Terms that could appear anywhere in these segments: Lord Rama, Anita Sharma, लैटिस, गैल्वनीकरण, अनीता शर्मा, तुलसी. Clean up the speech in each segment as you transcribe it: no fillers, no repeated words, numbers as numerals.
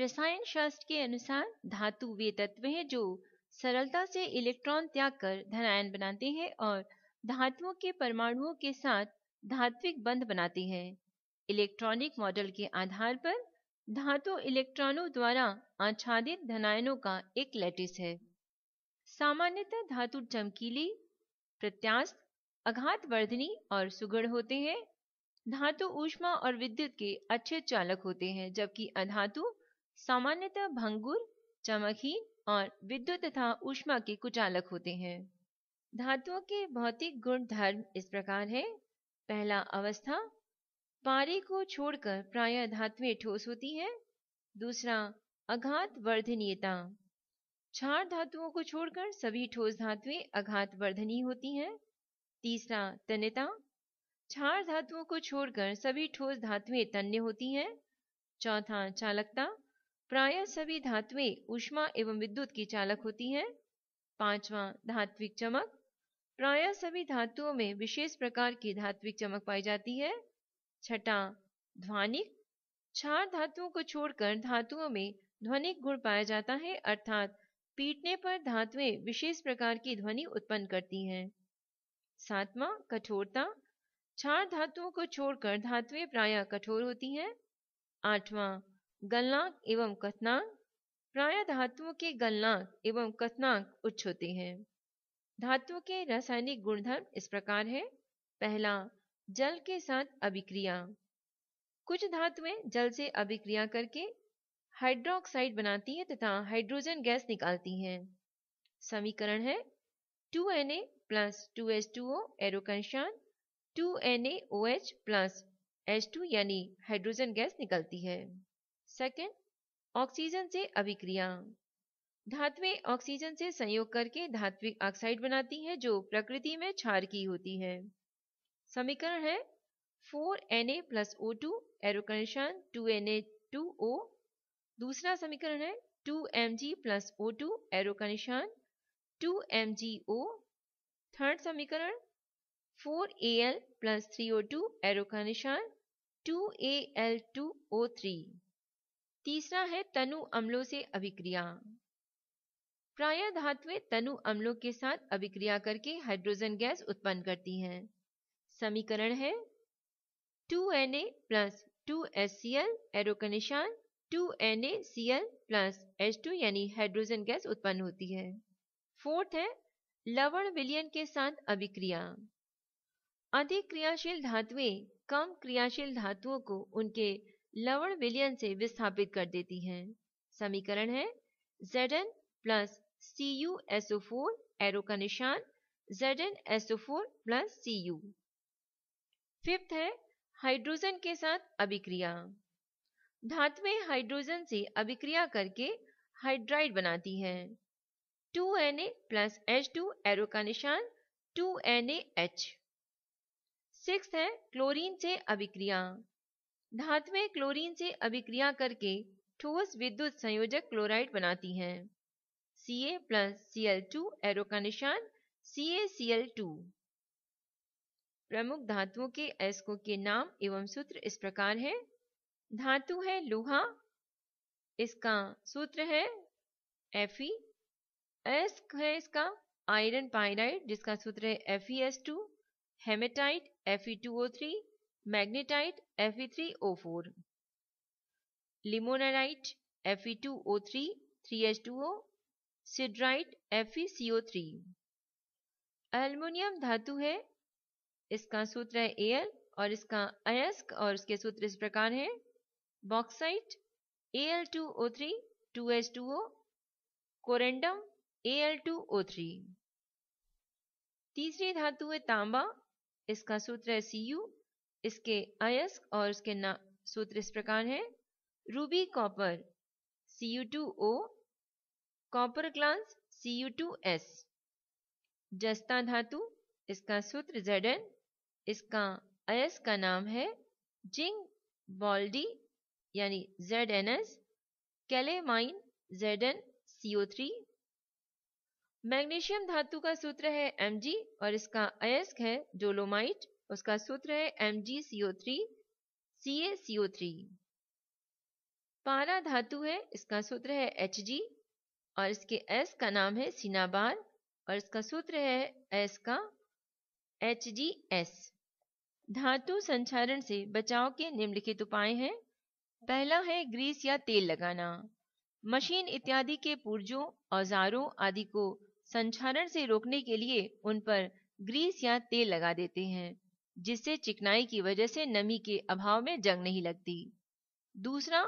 रसायन शास्त्र के अनुसार धातु वे तत्व हैं जो सरलता से इलेक्ट्रॉन त्याग कर धनायन बनाते हैं और धातुओं के परमाणुओं के साथ धात्विक बंध बनाते हैं। इलेक्ट्रॉनिक मॉडल के आधार पर धातु इलेक्ट्रॉनों द्वारा आच्छादित धनायनों का एक लैटिस है। सामान्यतः धातु चमकीली, प्रत्यास्थ, आघातवर्धनी और सुगढ़ होते हैं। धातु ऊष्मा और विद्युत के अच्छे चालक होते हैं, जबकि अधातु सामान्यतः भंगुर, चमकहीन और विद्युत तथा ऊष्मा के कुचालक होते हैं। धातुओं के भौतिक गुण धर्म इस प्रकार है। पहला, अवस्था। पारे को छोड़कर प्रायः धातुएं ठोस होती हैं। दूसरा, आघात वर्धनीयता। क्षार धातुओं को छोड़कर सभी ठोस धातुएं आघात वर्धनीय होती हैं। तीसरा, तन्यता। क्षार धातुओं को छोड़कर सभी ठोस धातुएं तन्य होती हैं। चौथा, चालकता। प्रायः सभी धातुएं ऊष्मा एवं विद्युत की चालक होती हैं। पांचवा, धात्विक चमक। प्रायः सभी धातुओं में विशेष प्रकार की धात्विक चमक पाई जाती है। छठा, ध्वनिक। क्षार धातुओं को छोड़कर धातुओं में ध्वनिक गुण पाया जाता है, अर्थात पीटने पर धातुएं विशेष प्रकार की ध्वनि उत्पन्न करती हैं। सातवां, कठोरता। क्षार धातुओं को छोड़कर धातुएं प्रायः कठोर होती हैं। आठवां, गलनांक एवं कथनांक। प्रायः धातुओं के गलनांक एवं कथनांक उच्च होते हैं। धातुओं के रासायनिक गुणधर्म इस प्रकार है। पहला, जल के साथ अभिक्रिया। कुछ धातुएं जल से अभिक्रिया करके हाइड्रोक्साइड बनाती हैं तथा हाइड्रोजन गैस निकालती हैं। समीकरण है 2Na + 2H2O एरोकांशांत 2NaOH + H2 यानी हाइड्रोजन गैस निकलती है। सेकंड, ऑक्सीजन से अभिक्रिया। धातुएं ऑक्सीजन से संयोग करके धात्विक ऑक्साइड बनाती हैं जो प्रकृति में क्षार की होती है। समीकरण है 4Na + O2 एरोकांशांत 2Na2O। दूसरा समीकरण है 2Mg + O2 एरोकांशांत 2MgO। थर्ड समीकरण 4Al + 3O2 एरोकांशांत 2Al2O3। तीसरा है तनु अम्लों से अभिक्रिया। प्रायः धातुएं तनु अम्लों के साथ अभिक्रिया करके हाइड्रोजन गैस उत्पन्न करती हैं। समीकरण है 2Na + 2HCl एरोकांशांत 2NaCl + H2 यानी हाइड्रोजन गैस उत्पन्न होती है। फोर्थ है लवण विलयन के साथ अभिक्रिया। अधिक क्रियाशील धातुएं कम क्रियाशील धातुओं को उनके लवण विलयन से विस्थापित कर देती हैं। समीकरण है Zn + CuSO4 एरोकांशांत ZnSO4 + Cu। फिफ्थ है हाइड्रोजन के साथ अभिक्रिया। धातुएं हाइड्रोजन से अभिक्रिया करके हाइड्राइड बनाती हैं। 2Na + H2 एरोकांशांत 2NaH। सिक्स्थ है क्लोरीन से अभिक्रिया। धातुएं क्लोरीन से अभिक्रिया करके ठोस विद्युत संयोजक क्लोराइड बनाती हैं। Ca + Cl2 एरोकांशांत CaCl2। प्रमुख धातुओं के अयस्कों के नाम एवं सूत्र इस प्रकार है। धातु है लोहा, इसका सूत्र है Fe। अयस्क है इसका आयरन पाइराइड, जिसका सूत्र है FeS2। Hematite Fe2O3, magnetite Fe3O4। Limonite Fe2O3 3H2O, siderite FeCO3। Aluminium धातु है, इसका सूत्र है Al और इसका अयस्क और उसके सूत्र इस प्रकार है। Bauxite Al2O3 2H2O, corundum Al2O3। तीसरी धातु है तांबा, इसका सूत्र है Cu, इसके अयस्क और उसके सूत्र इस प्रकार है। Ruby copper Cu2O, copper glass Cu2S। जस्ता धातु, इसका सूत्र Zn, इसका अयस्क का नाम है जिंक बॉल्डी यानी ZnS, कैलेमाइन ZnCO3। मैग्नीशियम धातु का सूत्र है Mg और इसका अयस्क है डोलोमाइट, उसका सूत्र है MgCO3 CaCO3। पारा धातु है, इसका सूत्र है Hg और इसके S का नाम है सीनाबार और इसका सूत्र है S का HgS। धातु संक्षारण से बचाव के निम्नलिखित उपाय हैं। पहला है ग्रीस या तेल लगाना। मशीन इत्यादि के पुर्जों, औजारों आदि को संक्षारण से रोकने के लिए उन पर ग्रीस या तेल लगा देते हैं, जिससे चिकनाई की वजह से नमी के अभाव में जंग नहीं लगती। दूसरा,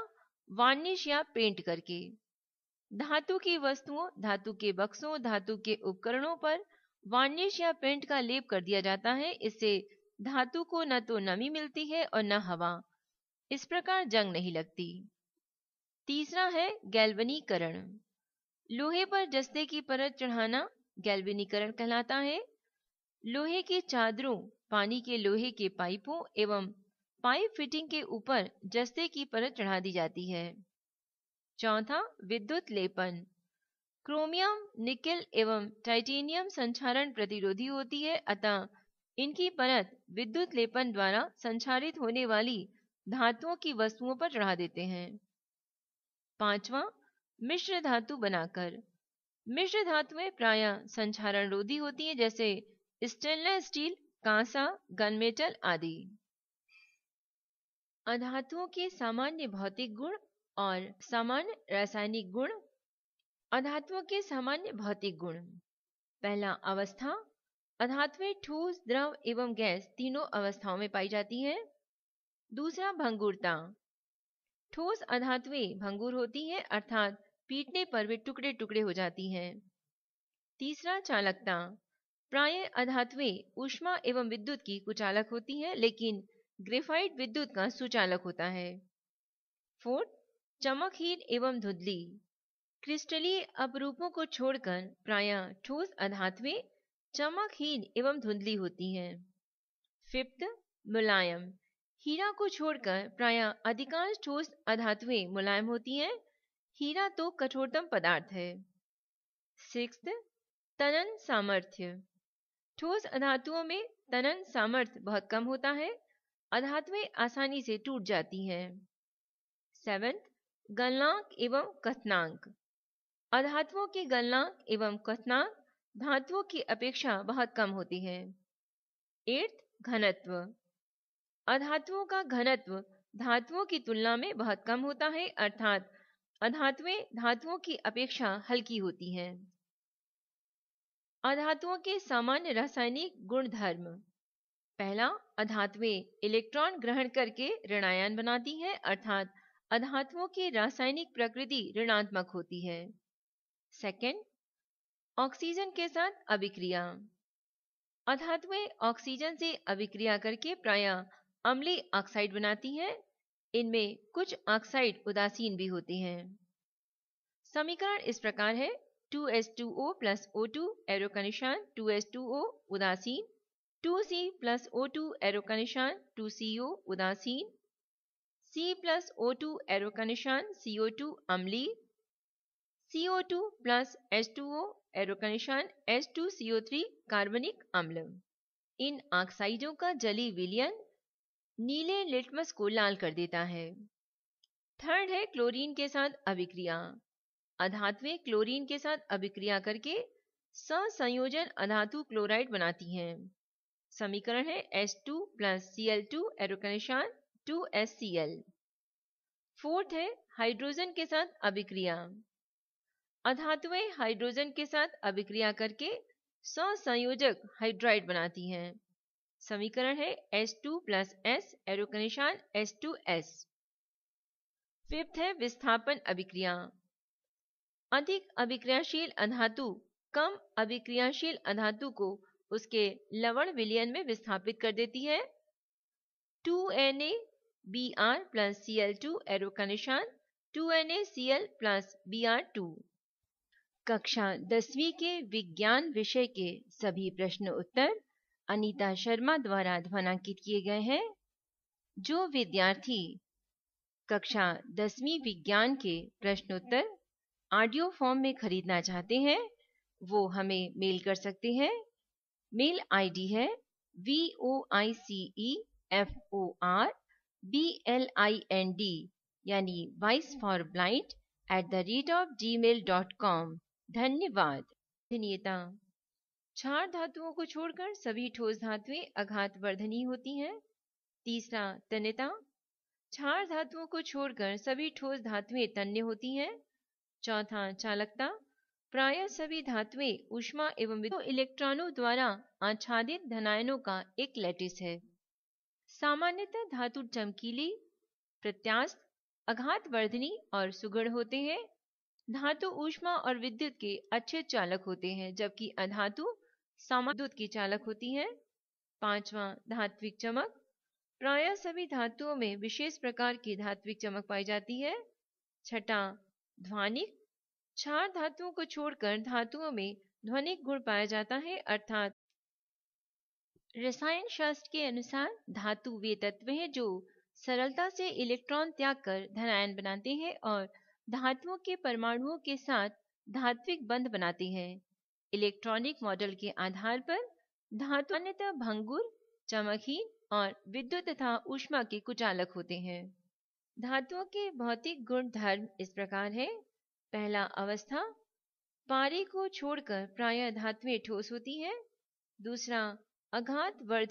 वार्निश या पेंट करके। धातु की वस्तुओं, धातु के बक्सों, धातु के उपकरणों पर वार्निश या पेंट का लेप कर दिया जाता है। इससे धातु को न तो नमी मिलती है और न हवा, इस प्रकार जंग नहीं लगती। तीसरा है गैल्वनीकरण। लोहे पर जस्ते की परत चढ़ाना गैल्वनीकरण कहलाता है। लोहे की चादरों, पानी के लोहे के पाइपों एवं पाइप फिटिंग के ऊपर जस्ते की परत चढ़ा दी जाती है। चौथा, विद्युत लेपन। क्रोमियम, निकल एवं टाइटेनियम संक्षारण प्रतिरोधी होती है, अतः इनकी परत विद्युत लेपन द्वारा संक्षारित होने वाली धातुओं की वस्तुओं पर चढ़ा देते हैं। पांचवा, मिश्र धातु बनाकर। मिश्र धातुएं प्रायः संक्षारण रोधी होती हैं, जैसे स्टेनलेस स्टील, कांसा, गनमेटल आदि। अधातुओं के सामान्य भौतिक गुण और सामान्य रासायनिक गुण। अधातुओं के सामान्य भौतिक गुण। पहला, अवस्था। अधातुएं ठोस, द्रव एवं गैस तीनों अवस्थाओं में पाई जाती हैं। दूसरा, भंगुरता। ठोस अधातुएं भंगुर होती हैं, अर्थात पीटने पर वे टुकड़े टुकड़े हो जाती हैं। तीसरा, चालकता। प्राय अधातुएं ऊष्मा एवं विद्युत की कुचालक होती हैं, लेकिन ग्रेफाइट विद्युत का सुचालक होता है। फोर्थ, चमकहीन एवं धुंधली। क्रिस्टलीय अपरूपों को छोड़कर प्रायः ठोस अधातुएं चमकहीन एवं धुंधली होती हैं। फिफ्थ, मुलायम। हीरा को छोड़कर प्रायः अधिकांश ठोस अधातुएं मुलायम होती हैं। हीरा तो कठोरतम पदार्थ है। सिक्स्थ, तनन सामर्थ्य। ठोस अधातुओं में तनन सामर्थ्य बहुत कम होता है, अधातुएं आसानी से टूट जाती हैं। सेवेंथ, गलनांक एवं कथनांक। अधातुओं के गलनांक एवं कथनांक धातुओं की अपेक्षा बहुत कम होती है। एट्थ, घनत्व। अधातुओं का घनत्व धातुओं की तुलना में बहुत कम होता है, अर्थात अधातुएं धातुओं की अपेक्षा हल्की होती हैं। अधातुओं के सामान्य रासायनिक गुणधर्म। पहला, अधातुएं इलेक्ट्रॉन ग्रहण करके ऋणायन बनाती हैं, अर्थात अधातुओं की रासायनिक प्रकृति ऋणात्मक होती है। सेकंड, ऑक्सीजन के साथ अभिक्रिया। अधातुएं ऑक्सीजन से अभिक्रिया करके प्रायः अम्लीय ऑक्साइड बनाती हैं, इनमें कुछ ऑक्साइड उदासीन भी होते हैं। समीकरण इस प्रकार है: 2s2o plus O2 एरो का निशान 2s2o उदासीन, 2c plus O2 एरो का निशान 2co उदासीन, c plus O2 एरो का निशान CO2 अम्लीय, CO2 plus H2O एरो का निशान H2CO3 कार्बनिक अम्ल। इन ऑक्साइडों का जलीय विलयन नीले लिटमस को लाल कर देता है। थर्ड है, क्लोरीन के साथ अभिक्रिया। अधातुएं क्लोरीन के साथ अभिक्रिया करके संयोजन अधातु क्लोराइड बनाती हैं। समीकरण है H2 plus Cl2 एरो का निशान 2SCl। फोर्थ है, हाइड्रोजन के साथ अभिक्रिया। अधातुएं हाइड्रोजन के साथ अभिक्रिया करके संयोजक हाइड्राइड बनाती हैं। समीकरण है H2 plus S एरो का निशान H2S। फिफ्थ है, विस्थापन अभिक्रिया। अधिक अभिक्रियाशील अधातु कम अभिक्रियाशील अधातु को उसके लवण विलयन में विस्थापित कर देती है। 2NaBr plus Cl2 एरो का निशान 2NaCl plus Br2। कक्षा 10वीं के विज्ञान विषय के सभी प्रश्न उत्तर अनीता शर्मा द्वारा ध्वनांकित किए गए हैं। जो विद्यार्थी कक्षा 10वीं विज्ञान के प्रश्नोत्तर ऑडियो फॉर्म में खरीदना चाहते हैं वो हमें मेल कर सकते हैं। मेल आईडी है voicefort@blind यानी वॉइस फॉर ब्लाइंड @gmail.com। धन्यवाद। अनिता, क्षार धातुओं को छोड़कर सभी ठोस धातुएं अघात वर्धनी होती हैं। तीसरा, तन्यता, क्षार धातुओं को छोड़कर सभी ठोस धातुएं तन्य होती हैं। चौथा, चालकता, प्रायः सभी धातुएं ऊष्मा एवं इलेक्ट्रॉनों द्वारा आच्छादित धनायनों का एक लैटिस है। सामान्यतः धातु चमकीली, प्रत्यास्थ, अघात वर्धनी और सुगढ़ होते हैं। धातु ऊष्मा और विद्युत के अच्छे चालक होते हैं, जबकि अधातु सामान्य विद्युत की चालक होती है। पांचवा, धात्विक चमक, प्रायः सभी धातुओं में विशेष प्रकार की धात्विक चमक पाई जाती है। छठा, ध्वनिक, क्षार धातुओं को छोड़कर धातुओं में ध्वनिक गुण पाया जाता है, अर्थात रसायन शास्त्र के अनुसार धातु वे तत्व हैं जो सरलता से इलेक्ट्रॉन त्याग कर धनायन बनाते हैं और धातुओं के परमाणुओं के साथ धात्विक बंध बनाते हैं। इलेक्ट्रॉनिक मॉडल के आधार पर धातु अन्यथा भंगुर, चमकहीन और विद्युत तथा ऊष्मा के कुचालक होते हैं। धातुओं के भौतिक गुण धर्म इस प्रकार है। पहला, अवस्था, पारे को छोड़कर प्रायः धातुएं ठोस होती हैं। दूसरा, अघात वर्धनी।